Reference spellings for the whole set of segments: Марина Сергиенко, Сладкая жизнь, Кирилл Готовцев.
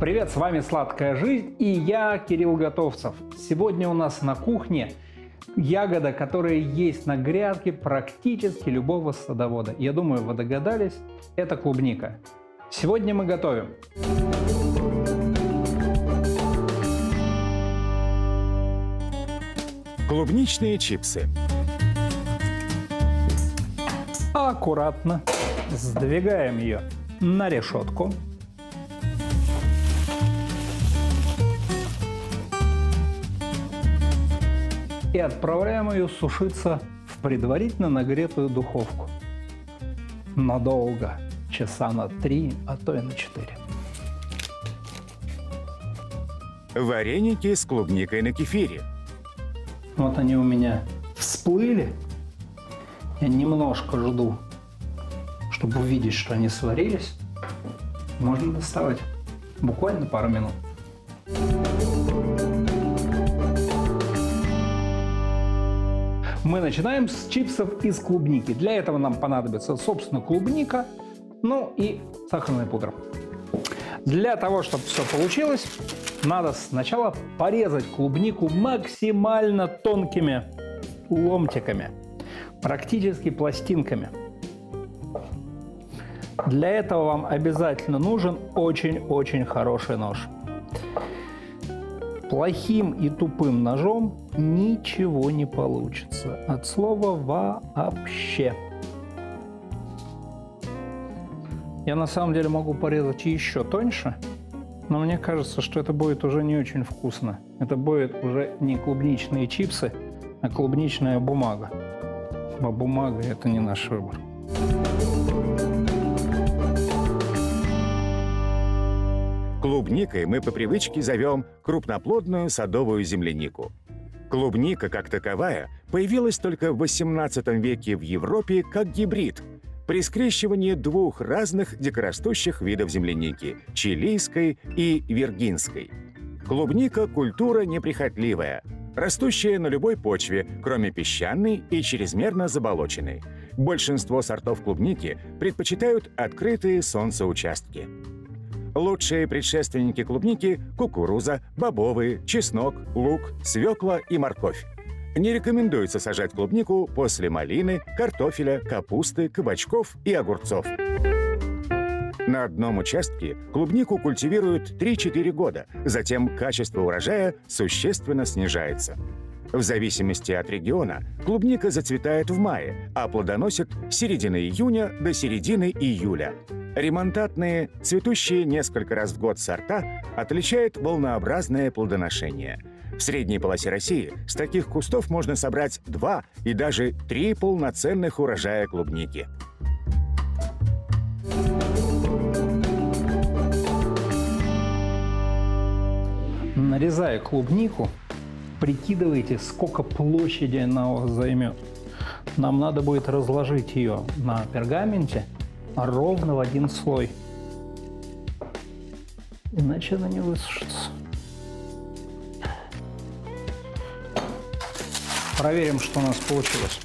Привет, с вами «Сладкая жизнь» и я, Кирилл Готовцев. Сегодня у нас на кухне ягода, которая есть на грядке практически любого садовода. Я думаю, вы догадались, это клубника. Сегодня мы готовим клубничные чипсы. Аккуратно сдвигаем ее на решетку. И отправляем ее сушиться в предварительно нагретую духовку. Надолго, часа на 3, а то и на 4. Вареники с клубникой на кефире. Вот они у меня всплыли. Я немножко жду, чтобы увидеть, что они сварились. Можно доставать. Буквально пару минут. Мы начинаем с чипсов из клубники. Для этого нам понадобится, собственно, клубника, ну и сахарная пудра. Для того, чтобы все получилось, надо сначала порезать клубнику максимально тонкими ломтиками, практически пластинками. Для этого вам обязательно нужен очень-очень хороший нож. Плохим и тупым ножом ничего не получится. От слова «вообще». Я на самом деле могу порезать еще тоньше, но мне кажется, что это будет уже не очень вкусно. Это будет уже не клубничные чипсы, а клубничная бумага. А бумага – это не наш выбор. Клубникой мы по привычке зовем крупноплодную садовую землянику. Клубника, как таковая, появилась только в XVIII веке в Европе как гибрид при скрещивании двух разных дикорастущих видов земляники – чилийской и виргинской. Клубника – культура неприхотливая, растущая на любой почве, кроме песчаной и чрезмерно заболоченной. Большинство сортов клубники предпочитают открытые солнцеучастки. Лучшие предшественники клубники – кукуруза, бобовые, чеснок, лук, свекла и морковь. Не рекомендуется сажать клубнику после малины, картофеля, капусты, кабачков и огурцов. На одном участке клубнику культивируют 3-4 года, затем качество урожая существенно снижается. В зависимости от региона клубника зацветает в мае, а плодоносит с середины июня до середины июля. Ремонтантные, цветущие несколько раз в год сорта отличает волнообразное плодоношение. В средней полосе России с таких кустов можно собрать 2 и даже 3 полноценных урожая клубники. Нарезая клубнику, прикидывайте, сколько площади она у вас займет. Нам надо будет разложить ее на пергаменте ровно в один слой. Иначе она не высушится. Проверим, что у нас получилось.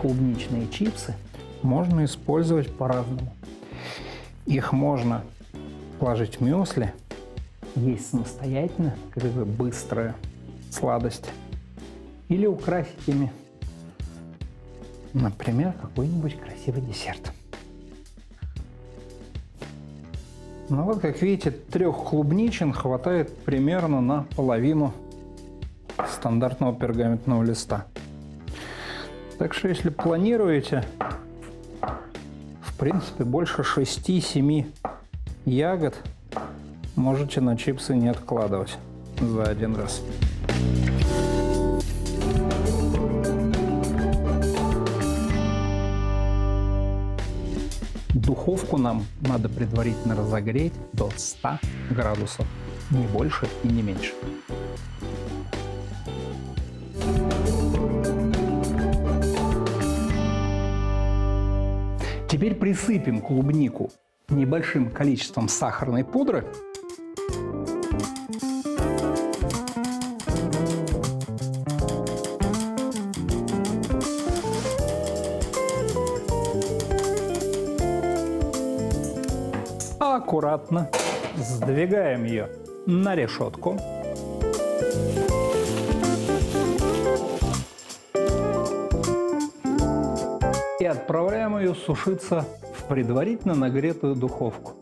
Клубничные чипсы можно использовать по-разному. Их можно положить в мюсли, есть самостоятельно, как это быстрая сладость, или украсить ими, например, какой-нибудь красивый десерт. Ну вот, как видите, 3 клубничин хватает примерно на половину стандартного пергаментного листа. Так что, если планируете, в принципе, больше 6-7 ягод можете на чипсы не откладывать за один раз. Духовку нам надо предварительно разогреть до 100 градусов, не больше и не меньше. Теперь присыпем клубнику небольшим количеством сахарной пудры аккуратно сдвигаем ее на решетку. И отправляем ее сушиться в предварительно нагретую духовку.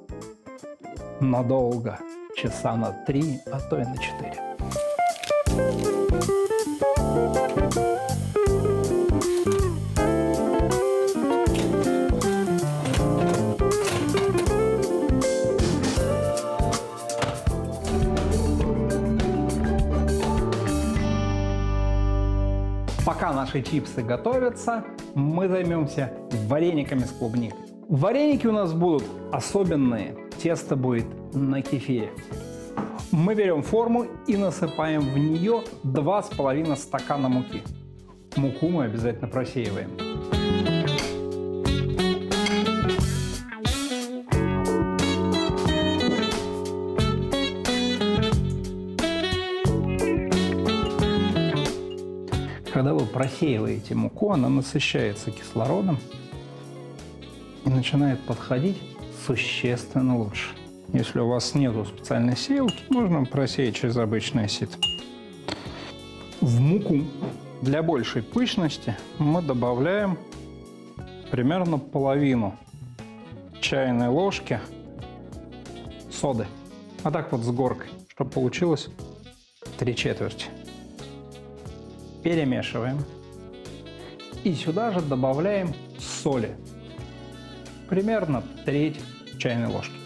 Надолго, часа на 3, а то и на 4. Пока наши чипсы готовятся, мы займемся варениками с клубникой. Вареники у нас будут особенные. Тесто будет на кефире. Мы берем форму и насыпаем в нее 2,5 стакана муки. Муку мы обязательно просеиваем. Когда вы просеиваете муку, она насыщается кислородом и начинает подходить существенно лучше. Если у вас нету специальной сеялки, можно просеять через обычное сито. В муку для большей пышности мы добавляем примерно половину чайной ложки соды. А так вот с горкой, чтобы получилось 3/4. Перемешиваем. И сюда же добавляем соли. Примерно 1/3 чайной ложки.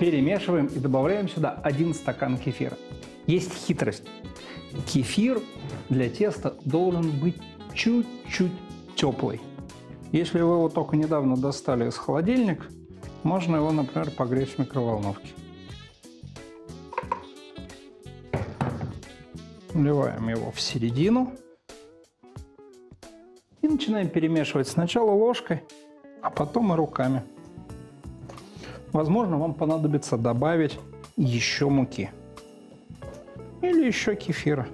Перемешиваем и добавляем сюда 1 стакан кефира. Есть хитрость. Кефир для теста должен быть чуть-чуть теплый. Если вы его только недавно достали из холодильника, можно его, например, погреть в микроволновке. Вливаем его в середину и начинаем перемешивать сначала ложкой, а потом и руками. Возможно, вам понадобится добавить еще муки или еще кефира.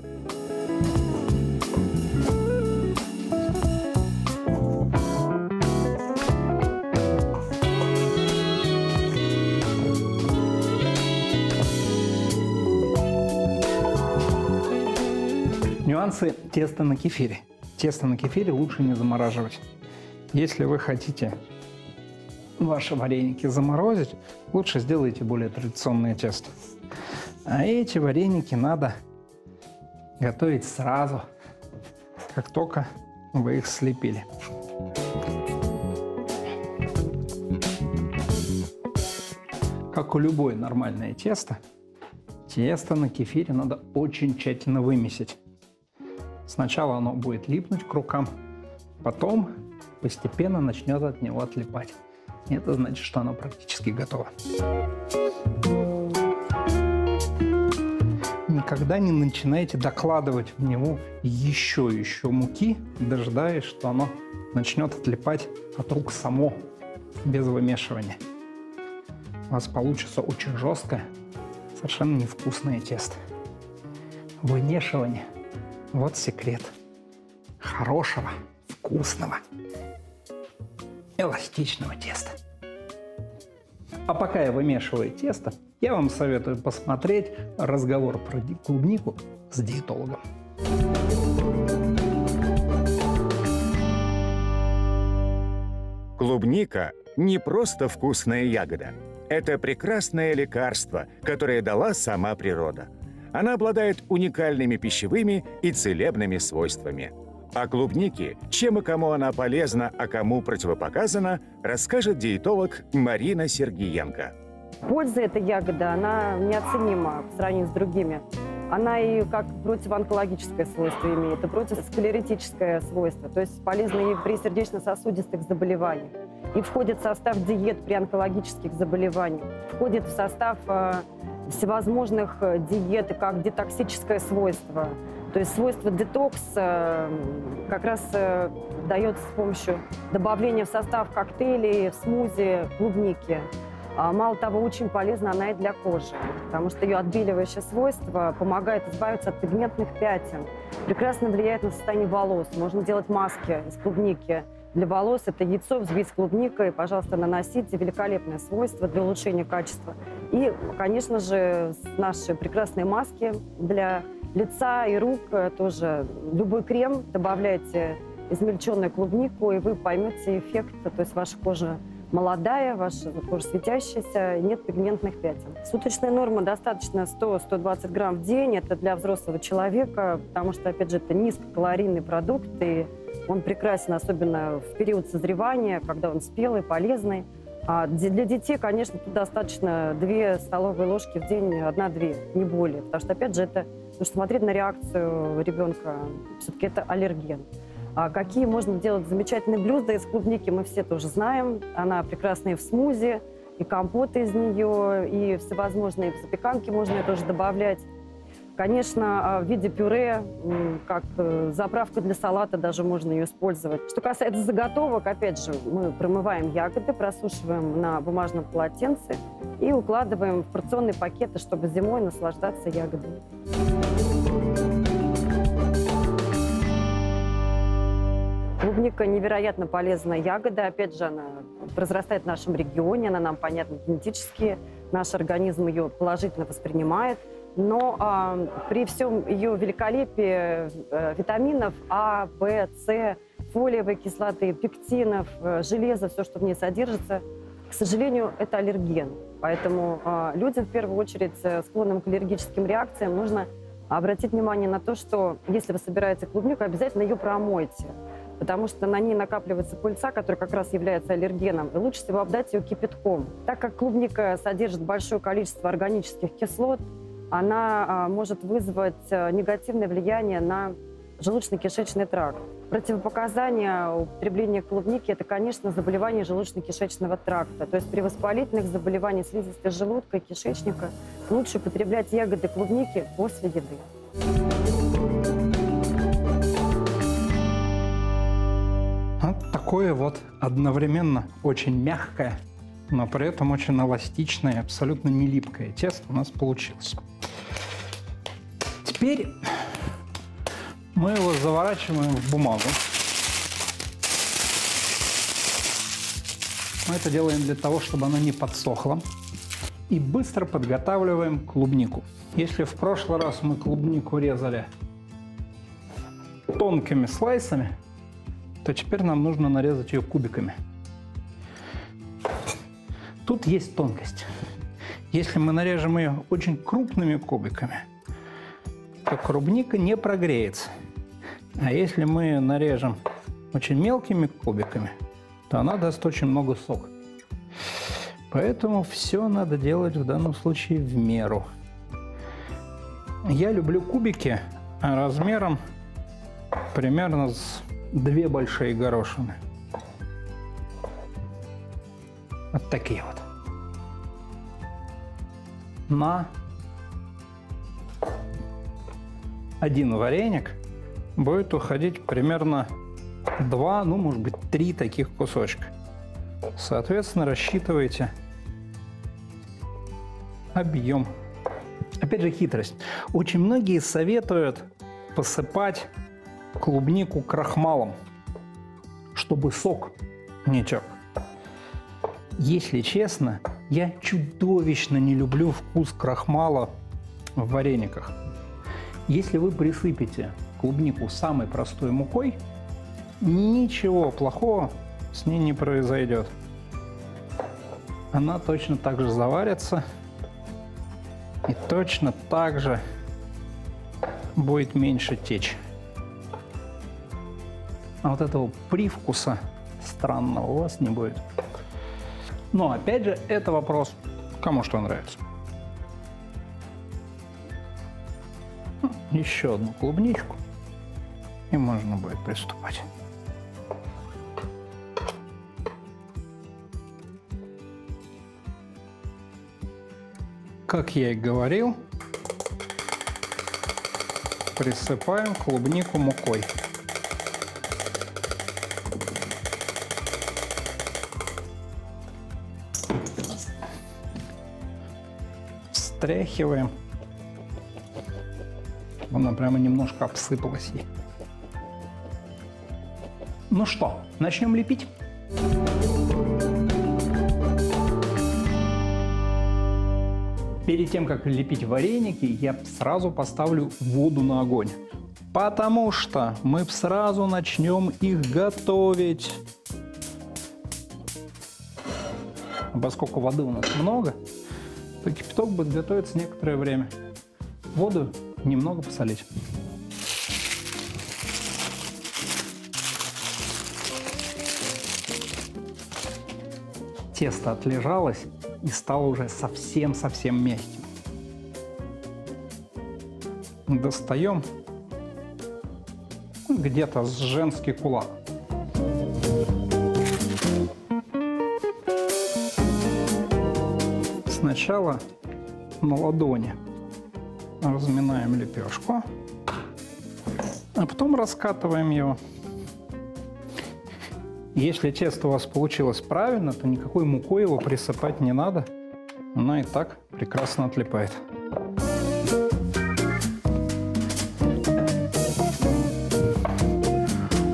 Нюансы теста на кефире. Тесто на кефире лучше не замораживать. Если вы хотите ваши вареники заморозить, лучше сделайте более традиционное тесто. А эти вареники надо готовить сразу, как только вы их слепили. Как у любое нормальное тесто, тесто на кефире надо очень тщательно вымесить. Сначала оно будет липнуть к рукам, потом постепенно начнет от него отлипать. Это значит, что оно практически готово. Никогда не начинайте докладывать в него еще муки, дожидаясь, что оно начнет отлипать от рук само, без вымешивания. У вас получится очень жесткое, совершенно невкусное тесто. Вымешивание. Вот секрет хорошего, вкусного, эластичного теста. А пока я вымешиваю тесто, я вам советую посмотреть разговор про клубнику с диетологом. Клубника не просто вкусная ягода. Это прекрасное лекарство, которое дала сама природа. Она обладает уникальными пищевыми и целебными свойствами. О клубнике, чем и кому она полезна, а кому противопоказана, расскажет диетолог Марина Сергиенко. Польза этой ягоды, она неоценима по сравнению с другими. Она и как противоонкологическое свойство имеет, и противосклеротическое свойство, то есть полезна и при сердечно-сосудистых заболеваниях, и входит в состав диет при онкологических заболеваниях, входит в состав всевозможных диет, как детоксическое свойство. То есть свойство детокс как раз дается с помощью добавления в состав коктейлей, в смузи клубники. Мало того, очень полезна она и для кожи, потому что ее отбеливающее свойство помогает избавиться от пигментных пятен, прекрасно влияет на состояние волос. Можно делать маски из клубники для волос. Это яйцо взбить с клубникой, пожалуйста, наносите. Великолепное свойство для улучшения качества. И, конечно же, наши прекрасные маски для лица и рук тоже. Любой крем добавляйте измельченную клубнику, и вы поймете эффект, то есть ваша кожа молодая, ваша кожа светящаяся, нет пигментных пятен. Суточная норма достаточно 100-120 грамм в день. Это для взрослого человека, потому что, опять же, это низкокалорийный продукт, и он прекрасен, особенно в период созревания, когда он спелый, полезный. А для детей, конечно, тут достаточно 2 столовые ложки в день, 1-2, не более. Потому что, опять же, это нужно смотреть на реакцию ребенка, все-таки это аллерген. А какие можно делать замечательные блюда из клубники, мы все тоже знаем. Она прекрасная и в смузи, и компоты из нее, и всевозможные запеканки можно ее тоже добавлять. Конечно, в виде пюре, как заправка для салата даже можно ее использовать. Что касается заготовок, опять же, мы промываем ягоды, просушиваем на бумажном полотенце и укладываем в порционные пакеты, чтобы зимой наслаждаться ягодами. Клубника невероятно полезная ягода, опять же, она произрастает в нашем регионе, она нам понятна генетически, наш организм ее положительно воспринимает, но при всем ее великолепии витаминов А, В, С, фолиевой кислоты, пектинов, железа, все, что в ней содержится, к сожалению, это аллерген. Поэтому людям, в первую очередь, склонным к аллергическим реакциям, нужно обратить внимание на то, что если вы собираете клубнику, обязательно ее промойте. Потому что на ней накапливается пыльца, которая как раз является аллергеном, и лучше всего обдать ее кипятком. Так как клубника содержит большое количество органических кислот, она может вызвать негативное влияние на желудочно-кишечный тракт. Противопоказания употребления клубники – это, конечно, заболевания желудочно-кишечного тракта. То есть при воспалительных заболеваниях слизистой желудка и кишечника лучше употреблять ягоды клубники после еды. Такое вот одновременно очень мягкое, но при этом очень эластичное, абсолютно не липкое тесто у нас получилось. Теперь мы его заворачиваем в бумагу. Мы это делаем для того, чтобы оно не подсохло. И быстро подготавливаем клубнику. Если в прошлый раз мы клубнику резали тонкими слайсами, то теперь нам нужно нарезать ее кубиками. Тут есть тонкость. Если мы нарежем ее очень крупными кубиками, то клубника не прогреется. А если мы ее нарежем очень мелкими кубиками, то она даст очень много сока. Поэтому все надо делать в данном случае в меру. Я люблю кубики размером примерно с 2 большие горошины. Вот такие вот. На 1 вареник будет уходить примерно 2, ну, может быть, 3 таких кусочка. Соответственно, рассчитывайте объем. Опять же, хитрость. Очень многие советуют посыпать клубнику крахмалом, чтобы сок не тек. Если честно, я чудовищно не люблю вкус крахмала в варениках. Если вы присыпете клубнику самой простой мукой, ничего плохого с ней не произойдет. Она точно так же заварится и точно так же будет меньше течь. А вот этого привкуса странного у вас не будет. Но опять же, это вопрос, кому что нравится. Еще одну клубничку, и можно будет приступать. Как я и говорил, присыпаем клубнику мукой. Отряхиваем. Она прямо немножко обсыпалась. Ну что, начнем лепить? Перед тем, как лепить вареники, я сразу поставлю воду на огонь. Потому что мы сразу начнем их готовить. Поскольку воды у нас много, то кипяток будет готовиться некоторое время. Воду немного посолить. Тесто отлежалось и стало уже совсем-совсем мягким. Достаем где-то с женский кулак. Сначала на ладони разминаем лепешку, а потом раскатываем его. Если тесто у вас получилось правильно, то никакой мукой его присыпать не надо. Оно и так прекрасно отлипает.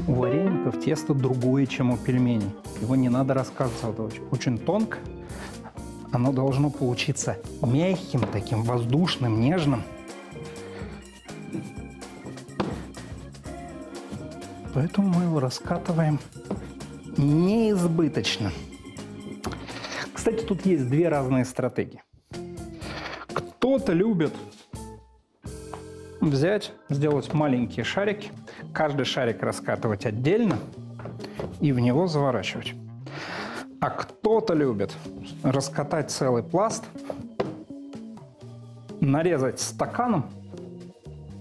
У вареников тесто другое, чем у пельменей. Его не надо раскатывать очень тонко. Оно должно получиться мягким, таким воздушным, нежным. Поэтому мы его раскатываем неизбыточно. Кстати, тут есть две разные стратегии. Кто-то любит взять, сделать маленькие шарики, каждый шарик раскатывать отдельно и в него заворачивать. А кто-то любит раскатать целый пласт, нарезать стаканом.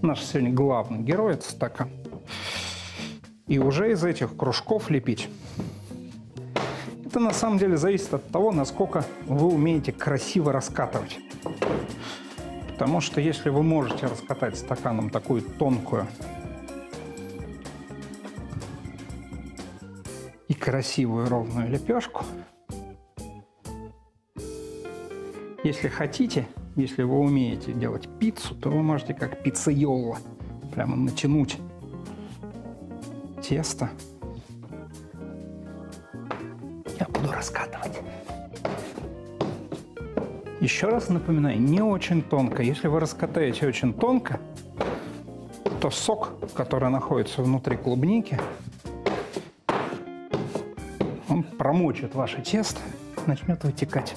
Наш сегодня главный герой – это стакан. И уже из этих кружков лепить. Это на самом деле зависит от того, насколько вы умеете красиво раскатывать. Потому что если вы можете раскатать стаканом такую тонкую и красивую ровную лепешку, если хотите, если вы умеете делать пиццу, то вы можете как пиццайоло прямо натянуть тесто. Я буду раскатывать. Еще раз напоминаю, не очень тонко. Если вы раскатаете очень тонко, то сок, который находится внутри клубники, он промочит ваше тесто, начнет вытекать.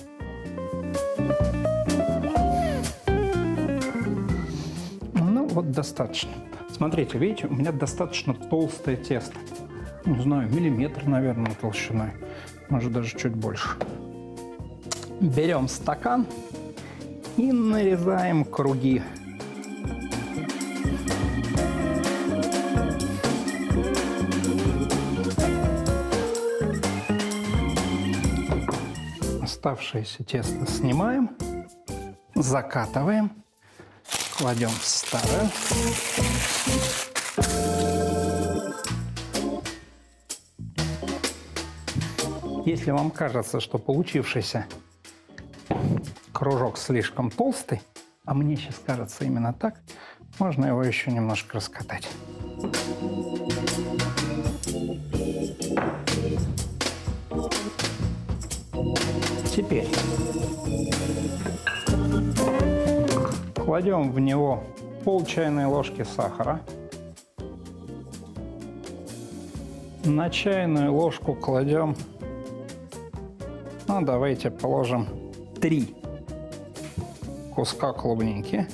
Ну вот достаточно. Смотрите, видите, у меня достаточно толстое тесто. Не знаю, миллиметр, наверное, толщиной. Может, даже чуть больше. Берем стакан и нарезаем круги. Оставшееся тесто снимаем, закатываем. Кладем в старое. Если вам кажется, что получившийся кружок слишком толстый, а мне сейчас кажется именно так, можно его еще немножко раскатать. Теперь кладем в него пол чайной ложки сахара. На чайную ложку кладем, ну давайте положим 3 куска клубники.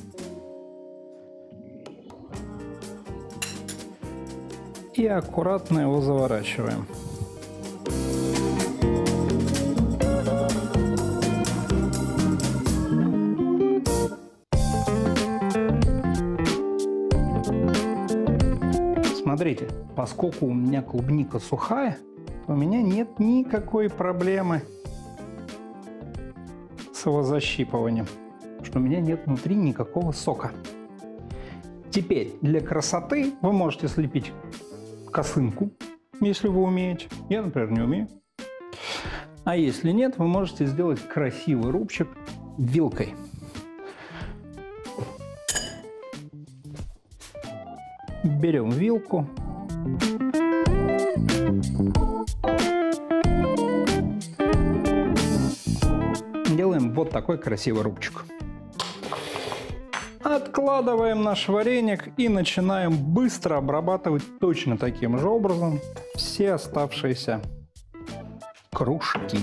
И аккуратно его заворачиваем. Смотрите, поскольку у меня клубника сухая, у меня нет никакой проблемы с его защипыванием, потому что у меня нет внутри никакого сока. Теперь для красоты вы можете слепить косынку, если вы умеете. Я, например, не умею. А если нет, вы можете сделать красивый рубчик вилкой. берем вилку. Делаем вот такой красивый рубчик. Откладываем наш вареник и начинаем быстро обрабатывать точно таким же образом все оставшиеся кружки.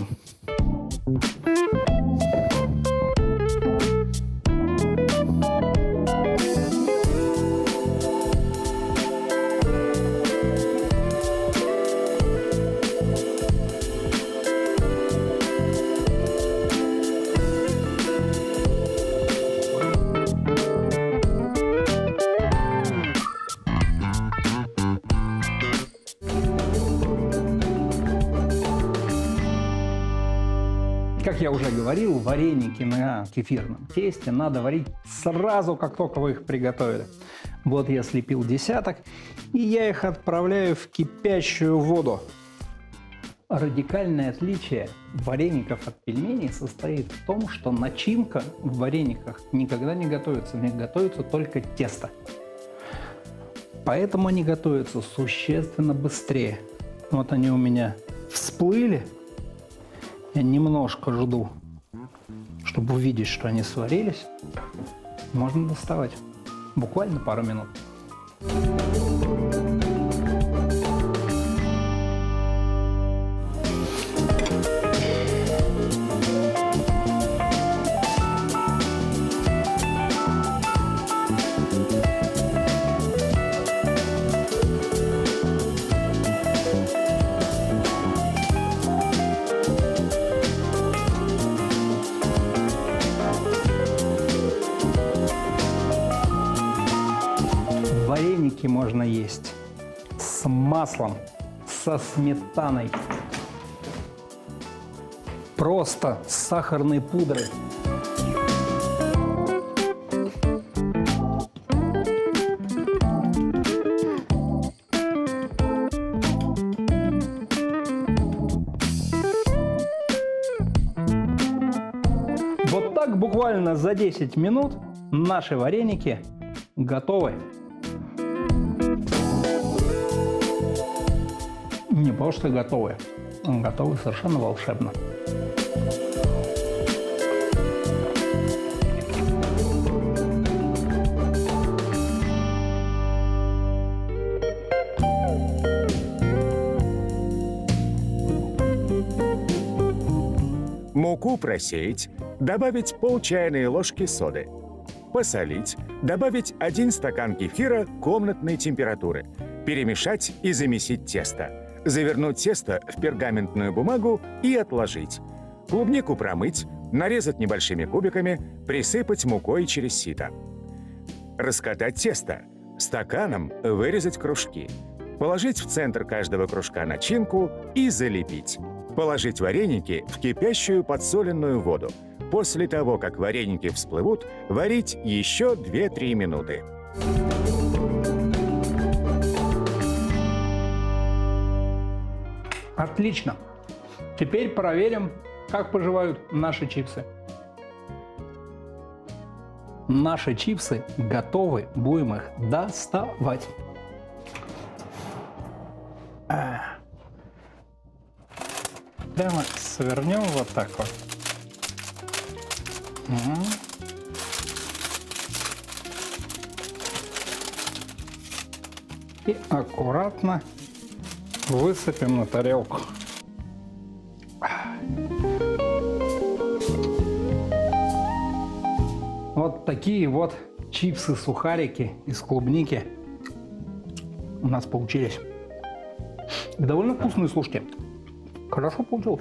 Как я уже говорил, вареники на кефирном тесте надо варить сразу, как только вы их приготовили. Вот я слепил десяток, и я их отправляю в кипящую воду. Радикальное отличие вареников от пельменей состоит в том, что начинка в варениках никогда не готовится, в них готовится только тесто. Поэтому они готовятся существенно быстрее. Вот они у меня всплыли. Я немножко жду, чтобы увидеть, что они сварились. Можно доставать. Буквально пару минут. Вареники можно есть с маслом, со сметаной, просто с сахарной пудрой. Вот так буквально за 10 минут наши вареники готовы. Не просто готовы, готовы совершенно волшебно. Муку просеять, добавить пол чайной ложки соды. Посолить, добавить 1 стакан кефира комнатной температуры. Перемешать и замесить тесто. Завернуть тесто в пергаментную бумагу и отложить. Клубнику промыть, нарезать небольшими кубиками, присыпать мукой через сито. Раскатать тесто. Стаканом вырезать кружки. Положить в центр каждого кружка начинку и залепить. Положить вареники в кипящую подсоленную воду. После того, как вареники всплывут, варить еще 2-3 минуты. Отлично! Теперь проверим, как поживают наши чипсы. Наши чипсы готовы, будем их доставать. Прямо свернем вот так вот. И аккуратно высыпем на тарелку. Вот такие вот чипсы-сухарики из клубники у нас получились. Довольно вкусные, слушайте. Хорошо получилось.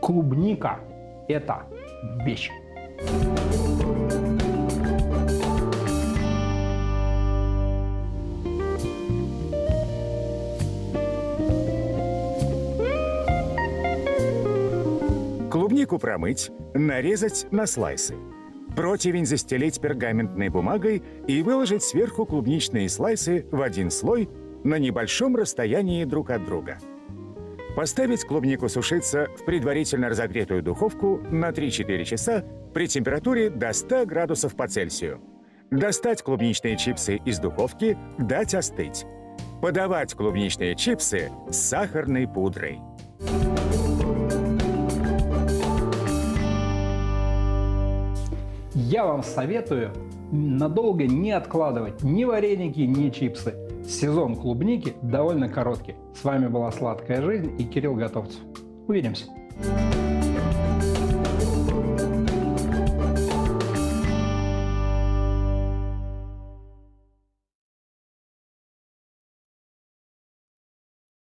Клубника – это вещь. Клубнику промыть, нарезать на слайсы. Противень застелить пергаментной бумагой и выложить сверху клубничные слайсы в 1 слой на небольшом расстоянии друг от друга. Поставить клубнику сушиться в предварительно разогретую духовку на 3-4 часа при температуре до 100 градусов по Цельсию. Достать клубничные чипсы из духовки, дать остыть. Подавать клубничные чипсы с сахарной пудрой. Я вам советую надолго не откладывать ни вареники, ни чипсы. Сезон клубники довольно короткий. С вами была «Сладкая жизнь» и Кирилл Готовцев. Увидимся!